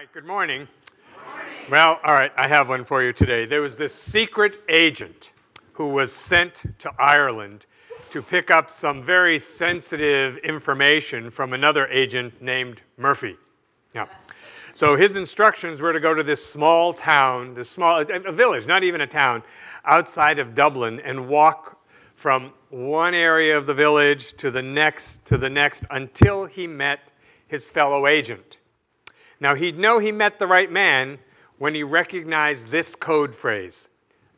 right, good morning. Good morning. Well, all right, I have one for you today. There was this secret agent who was sent to Ireland to pick up some very sensitive information from another agent named Murphy. Yeah. So his instructions were to go to this small town, a village, not even a town, outside of Dublin, and walk from one area of the village to the next, until he met his fellow agent. Now, he'd know he met the right man when he recognized this code phrase: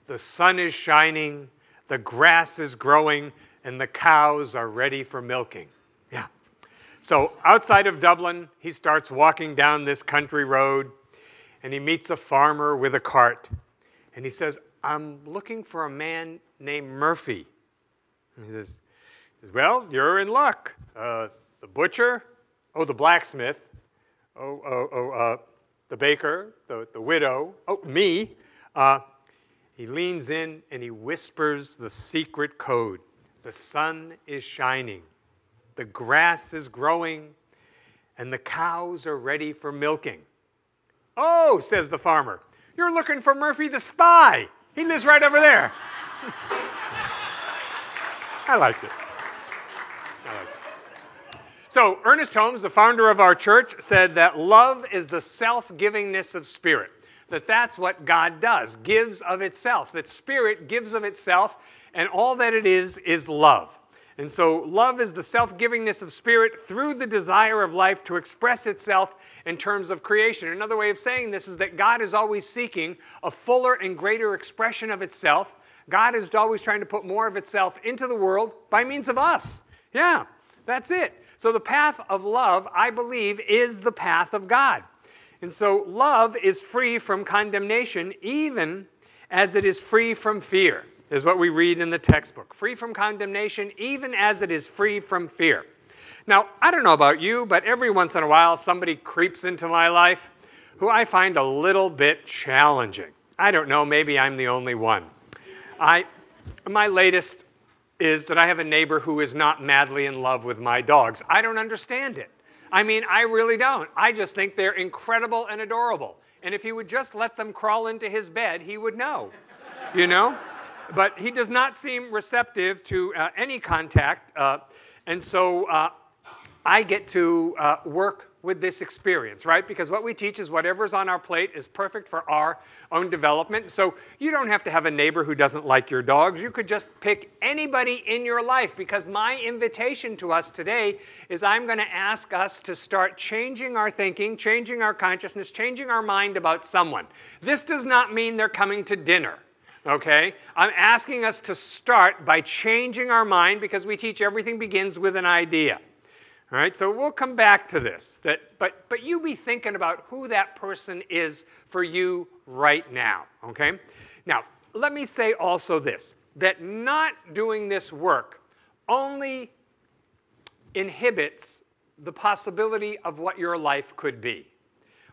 the sun is shining, the grass is growing, and the cows are ready for milking. Yeah. So outside of Dublin, he starts walking down this country road, and he meets a farmer with a cart. And he says, "I'm looking for a man named Murphy." And he says, "Well, you're in luck. The butcher, oh, the blacksmith, the baker, the widow, oh, me." He leans in and he whispers the secret code. The sun is shining, the grass is growing, and the cows are ready for milking. "Oh," says the farmer, "you're looking for Murphy the spy. He lives right over there." I liked it. I liked it. So Ernest Holmes, the founder of our church, said that love is the self-givingness of spirit, that that's what God does, gives of itself, that spirit gives of itself, and all that it is love. And so love is the self-givingness of spirit through the desire of life to express itself in terms of creation. Another way of saying this is that God is always seeking a fuller and greater expression of itself. God is always trying to put more of itself into the world by means of us. Yeah, that's it. So the path of love, I believe, is the path of God. And so love is free from condemnation, even as it is free from fear, is what we read in the textbook. Free from condemnation, even as it is free from fear. Now, I don't know about you, but every once in a while, somebody creeps into my life who I find a little bit challenging. I don't know, maybe I'm the only one. My latest is that I have a neighbor who is not madly in love with my dogs. I don't understand it. I mean, I really don't. I just think they're incredible and adorable. And if he would just let them crawl into his bed, he would know, you know? But he does not seem receptive to any contact, and so I get to work with this experience, right? Because what we teach is whatever's on our plate is perfect for our own development. So you don't have to have a neighbor who doesn't like your dogs. You could just pick anybody in your life, because my invitation to us today is I'm going to ask us to start changing our thinking, changing our consciousness, changing our mind about someone. This does not mean they're coming to dinner. Okay? I'm asking us to start by changing our mind, because we teach everything begins with an idea. All right? So we'll come back to this. But you be thinking about who that person is for you right now. Okay? Now, let me say also this, that not doing this work only inhibits the possibility of what your life could be.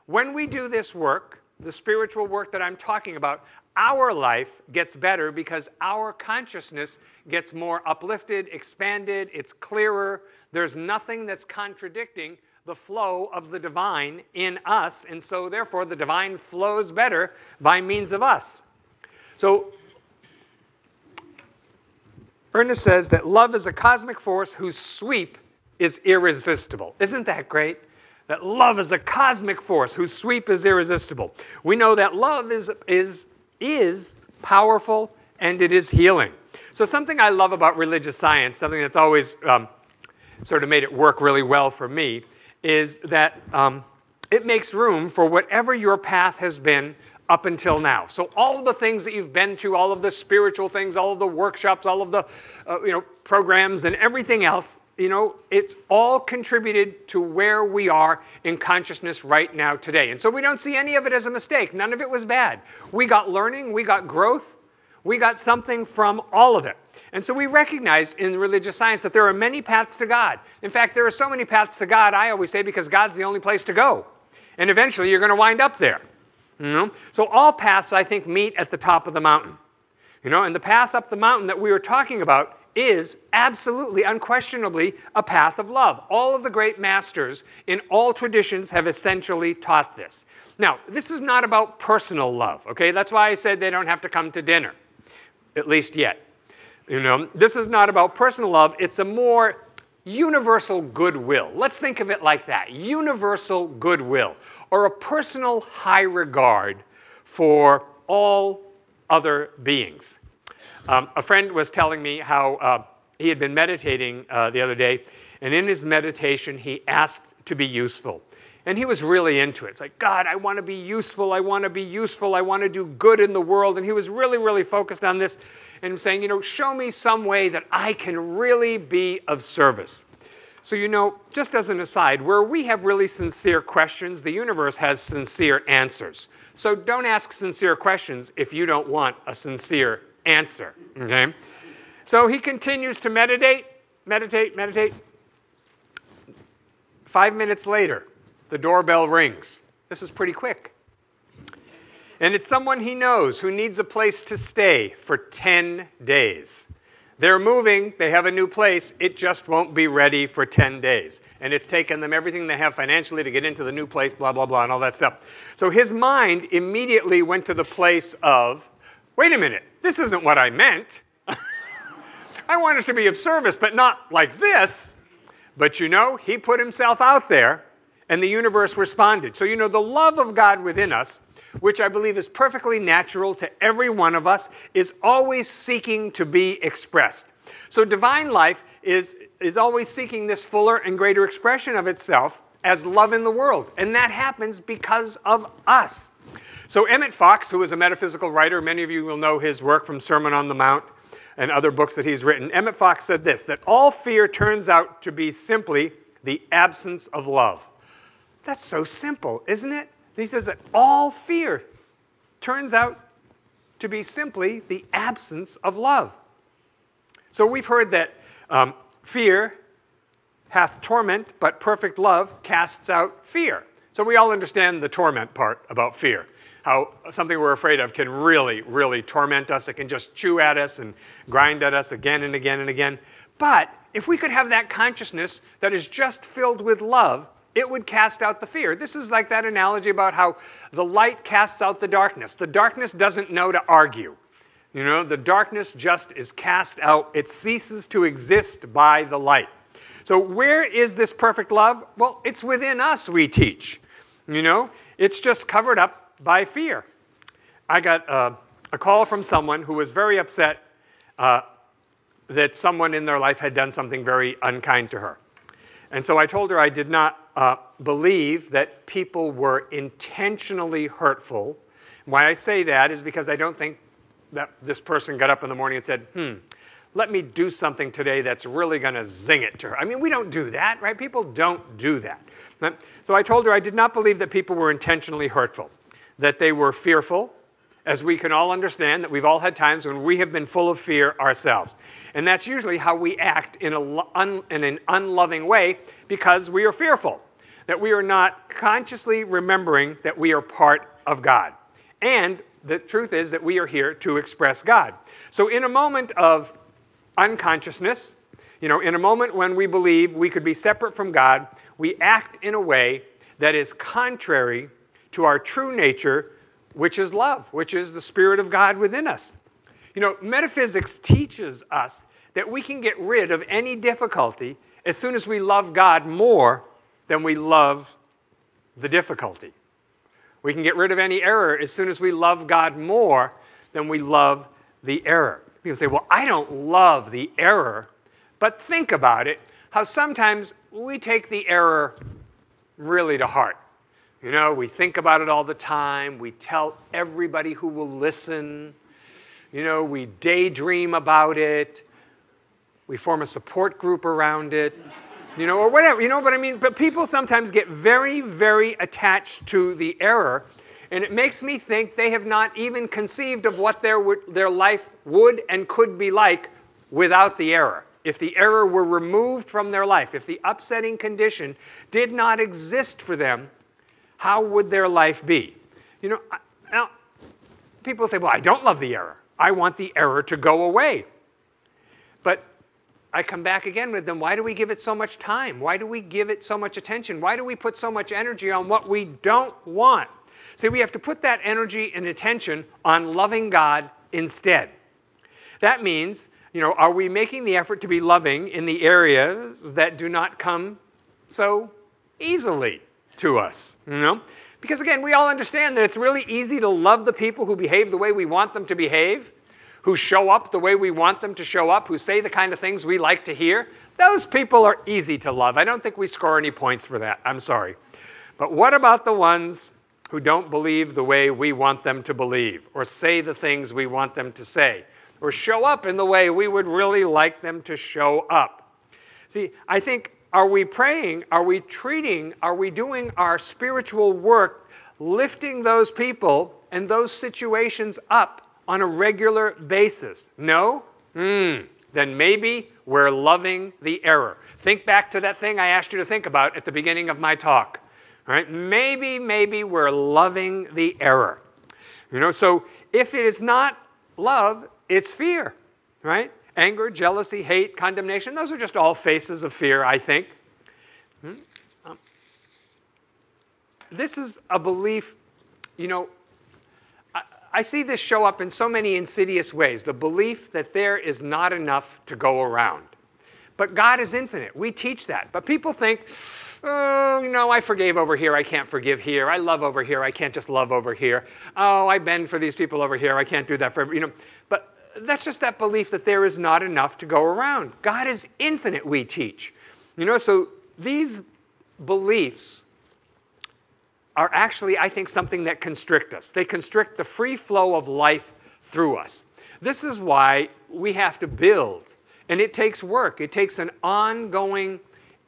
When we do this work, the spiritual work that I'm talking about, our life gets better because our consciousness gets more uplifted, expanded, it's clearer. There's nothing that's contradicting the flow of the divine in us, and so therefore the divine flows better by means of us. So Ernest says that love is a cosmic force whose sweep is irresistible. Isn't that great? That love is a cosmic force whose sweep is irresistible. We know that love is powerful, and it is healing. So something I love about religious science, something that's always sort of made it work really well for me, is that it makes room for whatever your path has been up until now. So all of the things that you've been through, all of the spiritual things, all of the workshops, all of the programs and everything else, it's all contributed to where we are in consciousness right now today. And so we don't see any of it as a mistake. None of it was bad. We got learning, we got growth, we got something from all of it. And so we recognize in religious science that there are many paths to God. In fact, there are so many paths to God, I always say, because God's the only place to go. And eventually you're going to wind up there. So all paths, I think, meet at the top of the mountain. And the path up the mountain that we were talking about is absolutely, unquestionably, a path of love. All of the great masters in all traditions have essentially taught this. Now, this is not about personal love, okay? That's why I said they don't have to come to dinner, at least yet. You know, this is not about personal love. It's a more universal goodwill. Let's think of it like that. Universal goodwill, or a personal high regard for all other beings. A friend was telling me how he had been meditating the other day, and in his meditation he asked to be useful. And he was really into it. It's like, God, I want to be useful, I want to be useful, I want to do good in the world. And he was really, really focused on this and saying, you know, show me some way that I can really be of service. So, you know, just as an aside, where we have really sincere questions, the universe has sincere answers. So don't ask sincere questions if you don't want a sincere answer, okay? So he continues to meditate. 5 minutes later, the doorbell rings. This is pretty quick. And it's someone he knows who needs a place to stay for 10 days. They're moving, they have a new place, it just won't be ready for 10 days. And it's taken them everything they have financially to get into the new place, blah, blah, blah, and all that stuff. So his mind immediately went to the place of, wait a minute, this isn't what I meant. I wanted to be of service, but not like this. But you know, he put himself out there, and the universe responded. So you know, the love of God within us, which I believe is perfectly natural to every one of us, is always seeking to be expressed. So divine life is always seeking this fuller and greater expression of itself as love in the world. And that happens because of us. So Emmett Fox, who is a metaphysical writer, many of you will know his work from Sermon on the Mount and other books that he's written. Emmett Fox said this, that all fear turns out to be simply the absence of love. That's so simple, isn't it? He says that all fear turns out to be simply the absence of love. So we've heard that fear hath torment, but perfect love casts out fear. So we all understand the torment part about fear, how something we're afraid of can really, really torment us. It can just chew at us and grind at us again and again and again. But if we could have that consciousness that is just filled with love, it would cast out the fear. This is like that analogy about how the light casts out the darkness. The darkness doesn't know to argue. You know, the darkness just is cast out. It ceases to exist by the light. So where is this perfect love? Well, it's within us, we teach. You know, it's just covered up by fear. I got a call from someone who was very upset that someone in their life had done something very unkind to her. And so I told her I did not believe that people were intentionally hurtful. Why I say that is because I don't think that this person got up in the morning and said, let me do something today that's really going to zing it to her. I mean, we don't do that, right? People don't do that. So I told her I did not believe that people were intentionally hurtful, that they were fearful, as we can all understand that we've all had times when we have been full of fear ourselves. And that's usually how we act in an unloving way, because we are fearful, that we are not consciously remembering that we are part of God. And the truth is that we are here to express God. So in a moment of unconsciousness, you know, in a moment when we believe we could be separate from God, we act in a way that is contrary to our true nature, which is love, which is the Spirit of God within us. You know, metaphysics teaches us that we can get rid of any difficulty as soon as we love God more than we love the difficulty. We can get rid of any error as soon as we love God more than we love the error. People say, well, I don't love the error, but think about it, how sometimes we take the error really to heart. You know, we think about it all the time, we tell everybody who will listen, you know, we daydream about it, we form a support group around it, you know, or whatever, you know what I mean? But people sometimes get very, very attached to the error, and it makes me think they have not even conceived of what their life would and could be like without the error. If the error were removed from their life, if the upsetting condition did not exist for them, how would their life be? You know, now, people say, well, I don't love the error. I want the error to go away. But I come back again with them. Why do we give it so much time? Why do we give it so much attention? Why do we put so much energy on what we don't want? See, we have to put that energy and attention on loving God instead. That means, you know, are we making the effort to be loving in the areas that do not come so easily to us? You know? Because again, we all understand that it's really easy to love the people who behave the way we want them to behave, who show up the way we want them to show up, who say the kind of things we like to hear. Those people are easy to love. I don't think we score any points for that. I'm sorry. But what about the ones who don't believe the way we want them to believe, or say the things we want them to say, or show up in the way we would really like them to show up? See, I think, are we praying? Are we treating? Are we doing our spiritual work, lifting those people and those situations up on a regular basis? No? Then maybe we're loving the error. Think back to that thing I asked you to think about at the beginning of my talk. All right? Maybe we're loving the error. You know, so if it is not love, it's fear, right? Anger, jealousy, hate, condemnation, those are just all faces of fear, I think. This is a belief, you know, I see this show up in so many insidious ways, the belief that there is not enough to go around. But God is infinite. We teach that. But people think, oh, you know, I forgave over here. I can't forgive here. I love over here. I can't just love over here. Oh, I bend for these people over here. I can't do that for, you know. But that's just that belief that there is not enough to go around. God is infinite, we teach. You know, so these beliefs are actually, I think, something that constrict us. They constrict the free flow of life through us. This is why we have to build, and it takes work. It takes an ongoing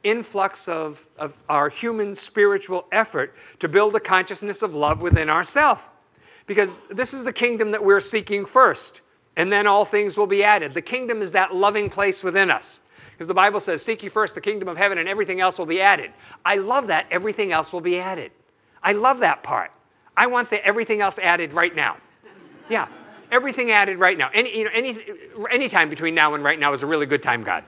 influx of our human spiritual effort to build a consciousness of love within ourselves, because this is the kingdom that we're seeking first, and then all things will be added. The kingdom is that loving place within us. Because the Bible says, seek ye first the kingdom of heaven, and everything else will be added. I love that everything else will be added. I love that part. I want the everything else added right now. Yeah, everything added right now. Any time between now and right now is a really good time, God.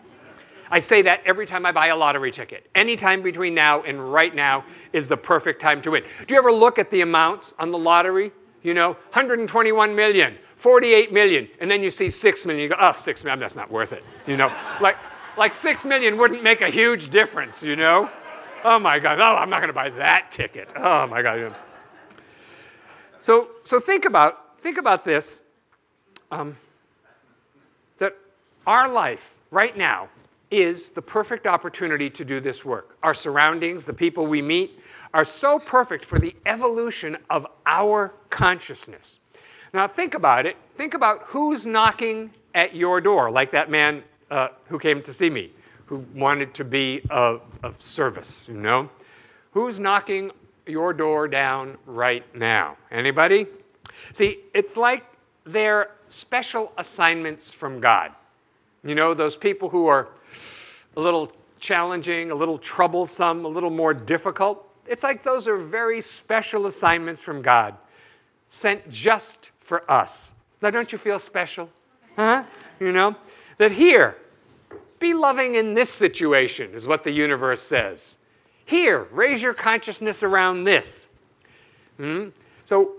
I say that every time I buy a lottery ticket. Any time between now and right now is the perfect time to win. Do you ever look at the amounts on the lottery? You know, 121 million, 48 million, and then you see 6 million. You go, oh, 6 million, that's not worth it. You know, like 6 million wouldn't make a huge difference, you know? Oh my God, no, I'm not going to buy that ticket. Oh my God. So think about this, that our life right now is the perfect opportunity to do this work. Our surroundings, the people we meet, are so perfect for the evolution of our consciousness. Now think about it. Think about who's knocking at your door, like that man who came to see me, who wanted to be of service, you know? Who's knocking your door down right now? Anybody? See, it's like they're special assignments from God. You know, those people who are a little challenging, a little troublesome, a little more difficult. It's like those are very special assignments from God, sent just for us. Now, don't you feel special? Huh? You know? That here, be loving in this situation, is what the universe says. Here, raise your consciousness around this. So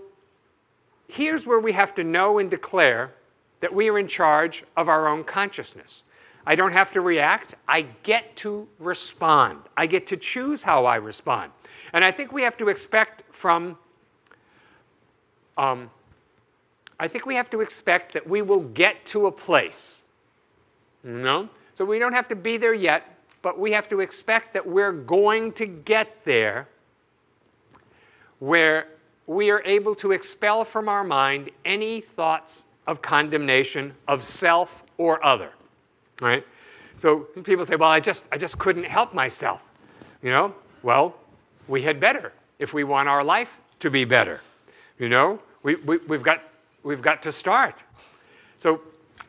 here's where we have to know and declare that we are in charge of our own consciousness. I don't have to react. I get to respond. I get to choose how I respond. And I think we have to expect from, I think we have to expect that we will get to a place, you know? So we don't have to be there yet, but we have to expect that we're going to get there where we are able to expel from our mind any thoughts of condemnation of self or other, right? So people say, well, I just couldn't help myself, you know? Well, we had better if we want our life to be better, you know? We've got to start. So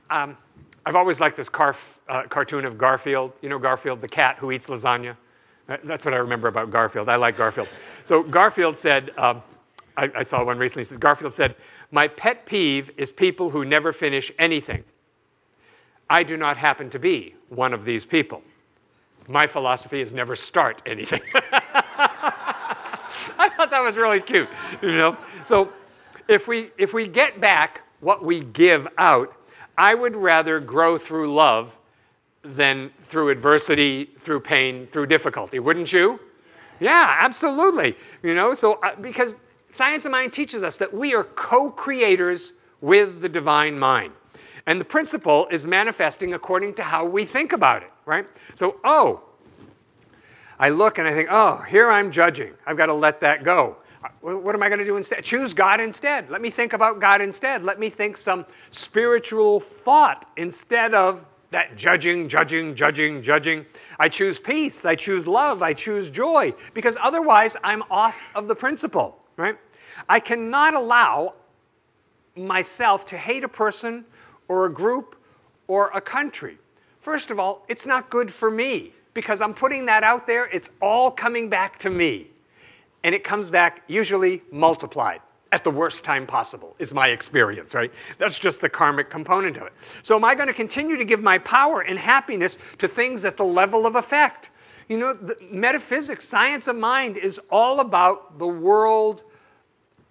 I've always liked this cartoon of Garfield. You know Garfield, the cat who eats lasagna? That's what I remember about Garfield. I like Garfield. So Garfield said, I saw one recently, Garfield said, my pet peeve is people who never finish anything. I do not happen to be one of these people. My philosophy is never start anything. I thought that was really cute, you know? So if we get back what we give out, I would rather grow through love than through adversity, through pain, through difficulty. Wouldn't you? Yeah, absolutely. You know, so because Science of Mind teaches us that we are co-creators with the divine mind. And the principle is manifesting according to how we think about it, right? So, oh, I look and I think, oh, here I'm judging. I've got to let that go. What am I going to do instead? Choose God instead. Let me think about God instead. Let me think some spiritual thought instead of that judging. I choose peace. I choose love. I choose joy. Because otherwise, I'm off of the principle, right? I cannot allow myself to hate a person or a group or a country. First of all, it's not good for me because I'm putting that out there. It's all coming back to me. And it comes back usually multiplied at the worst time possible is my experience, right? That's just the karmic component of it. So am I going to continue to give my power and happiness to things at the level of effect? You know, the metaphysics, Science of Mind is all about the world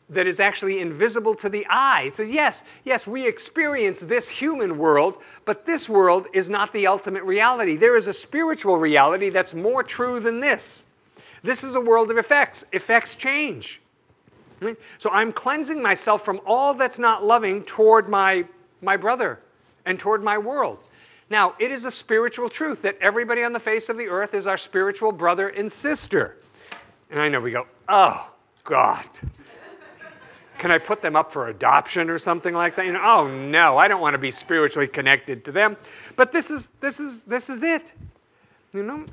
that is actually invisible to the eye. So yes, we experience this human world, but this world is not the ultimate reality. There is a spiritual reality that's more true than this. This is a world of effects. Effects change. Right? So I'm cleansing myself from all that's not loving toward my brother and toward my world. Now, it is a spiritual truth that everybody on the face of the earth is our spiritual brother and sister. And I know we go, oh, God. Can I put them up for adoption or something like that? You know, oh no, I don't want to be spiritually connected to them. But this is it. You know,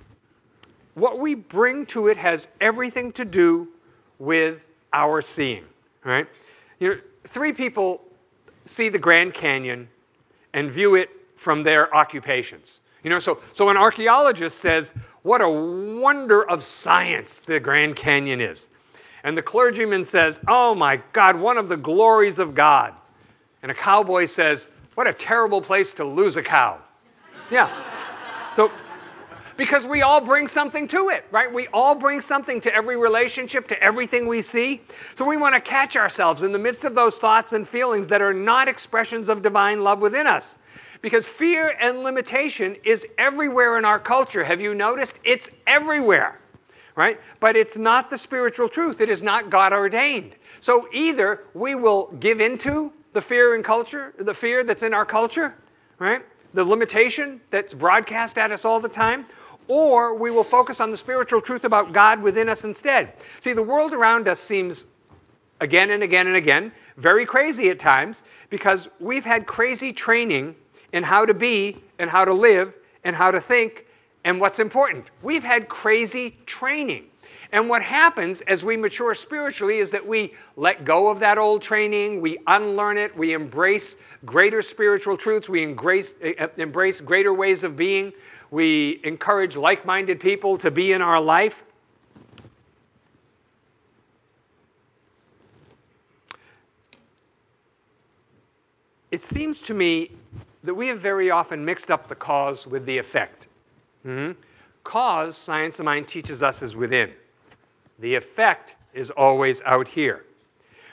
what we bring to it has everything to do with our seeing, right? You know, three people see the Grand Canyon and view it from their occupations. You know, so an archaeologist says, "What a wonder of science the Grand Canyon is." And the clergyman says, oh my God, one of the glories of God. And a cowboy says, what a terrible place to lose a cow. Yeah. So, because we all bring something to it, right? We all bring something to every relationship, to everything we see. So we want to catch ourselves in the midst of those thoughts and feelings that are not expressions of divine love within us. Because fear and limitation is everywhere in our culture. Have you noticed? It's everywhere. Right? But it's not the spiritual truth. It is not God ordained. So either we will give into the fear in culture, the fear that's in our culture, right? The limitation that's broadcast at us all the time, or we will focus on the spiritual truth about God within us instead. See, the world around us seems again and again and again very crazy at times because we've had crazy training in how to be and how to live and how to think. And what's important? We've had crazy training. And what happens as we mature spiritually is that we let go of that old training, we unlearn it, we embrace greater spiritual truths, we embrace greater ways of being, we encourage like-minded people to be in our life. It seems to me that we have very often mixed up the cause with the effect. Cause, Science of Mind teaches us, is within. The effect is always out here.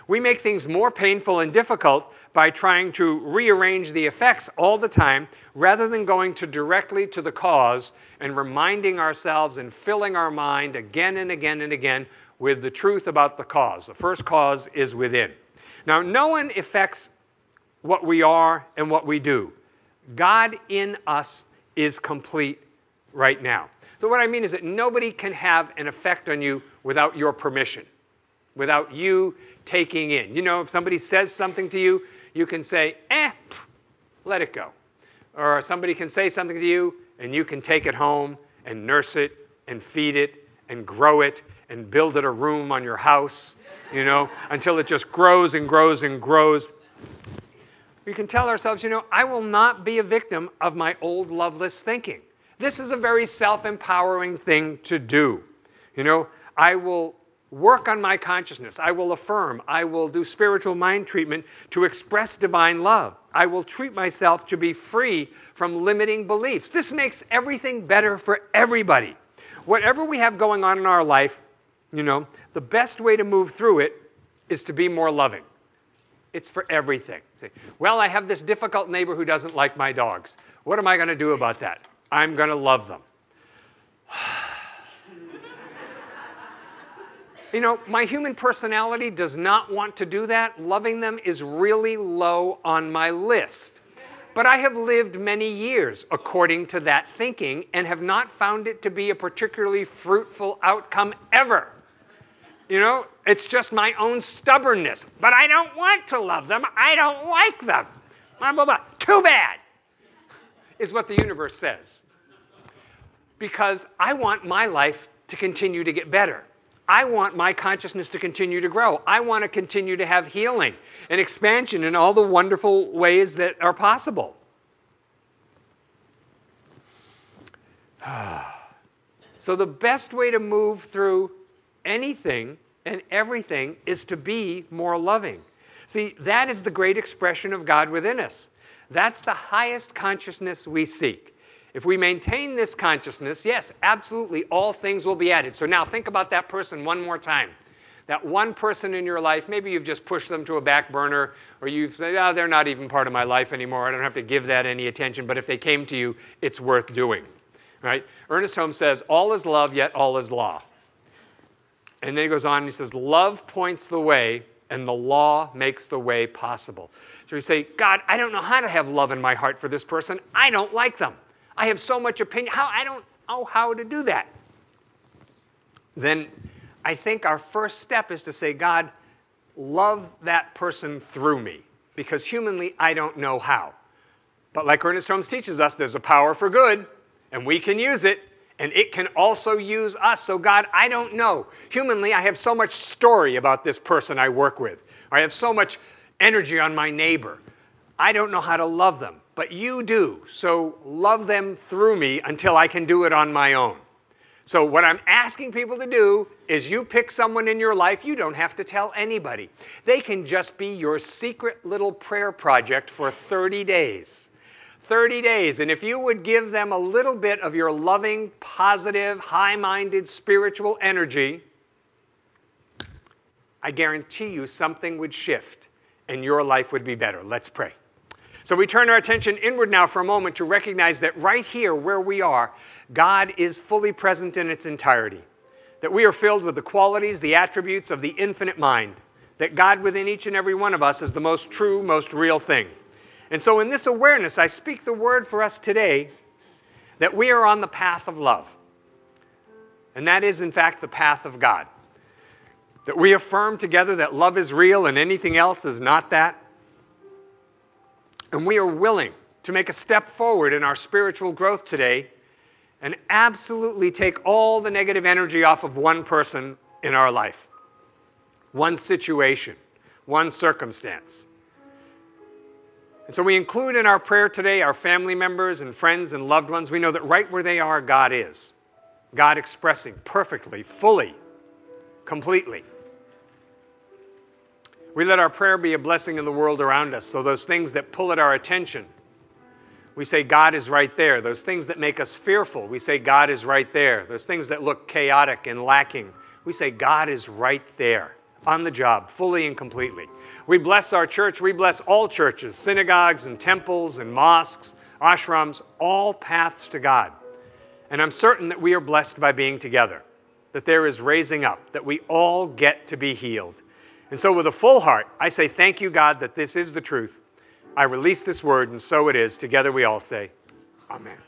We make things more painful and difficult by trying to rearrange the effects all the time rather than going directly to the cause and reminding ourselves and filling our mind again and again and again with the truth about the cause. The first cause is within. Now, no one affects what we are and what we do. God in us is complete right now. So what I mean is that nobody can have an effect on you without your permission, without you taking in. You know, if somebody says something to you, you can say, let it go. Or somebody can say something to you, and you can take it home and nurse it and feed it and grow it and build it a room on your house, you know, until it just grows and grows and grows. We can tell ourselves, you know, I will not be a victim of my old loveless thinking. This is a very self-empowering thing to do. You know, I will work on my consciousness. I will affirm. I will do spiritual mind treatment to express divine love. I will treat myself to be free from limiting beliefs. This makes everything better for everybody. Whatever we have going on in our life, you know, the best way to move through it is to be more loving. It's for everything. See, well, I have this difficult neighbor who doesn't like my dogs. What am I going to do about that? I'm going to love them. You know, my human personality does not want to do that. Loving them is really low on my list. But I have lived many years according to that thinking and have not found it to be a particularly fruitful outcome ever. You know, it's just my own stubbornness. But I don't want to love them. I don't like them. Blah, blah, blah. Too bad, is what the universe says. Because I want my life to continue to get better. I want my consciousness to continue to grow. I want to continue to have healing and expansion in all the wonderful ways that are possible. So the best way to move through anything and everything is to be more loving. See, that is the great expression of God within us. That's the highest consciousness we seek. If we maintain this consciousness, yes, absolutely, all things will be added. So now think about that person one more time. That one person in your life, maybe you've just pushed them to a back burner, or you've said, oh, they're not even part of my life anymore. I don't have to give that any attention. But if they came to you, it's worth doing. Right? Ernest Holmes says, all is love, yet all is law. And then he goes on and he says, love points the way, and the law makes the way possible. So you say, God, I don't know how to have love in my heart for this person. I don't like them. I have so much opinion. I don't know how to do that. Then I think our first step is to say, God, love that person through me, because humanly I don't know how. But like Ernest Holmes teaches us, there's a power for good, and we can use it, and it can also use us. So God, I don't know. Humanly, I have so much story about this person I work with. I have so much energy on my neighbor. I don't know how to love them. But you do, so love them through me until I can do it on my own. So what I'm asking people to do is you pick someone in your life. You don't have to tell anybody. They can just be your secret little prayer project for 30 days. 30 days, and if you would give them a little bit of your loving, positive, high-minded spiritual energy, I guarantee you something would shift and your life would be better. Let's pray. So we turn our attention inward now for a moment to recognize that right here where we are, God is fully present in its entirety, that we are filled with the qualities, the attributes of the infinite mind, that God within each and every one of us is the most true, most real thing. And so in this awareness, I speak the word for us today that we are on the path of love. And that is, in fact, the path of God, that we affirm together that love is real and anything else is not that. And we are willing to make a step forward in our spiritual growth today and absolutely take all the negative energy off of one person in our life, one situation, one circumstance. And so we include in our prayer today our family members and friends and loved ones. We know that right where they are, God is. God expressing perfectly, fully, completely. We let our prayer be a blessing in the world around us. So those things that pull at our attention, we say God is right there. Those things that make us fearful, we say God is right there. Those things that look chaotic and lacking, we say God is right there, on the job, fully and completely. We bless our church. We bless all churches, synagogues and temples and mosques, ashrams, all paths to God. And I'm certain that we are blessed by being together, that there is raising up, that we all get to be healed. And so with a full heart, I say, thank you, God, that this is the truth. I release this word, and so it is. Together we all say, amen.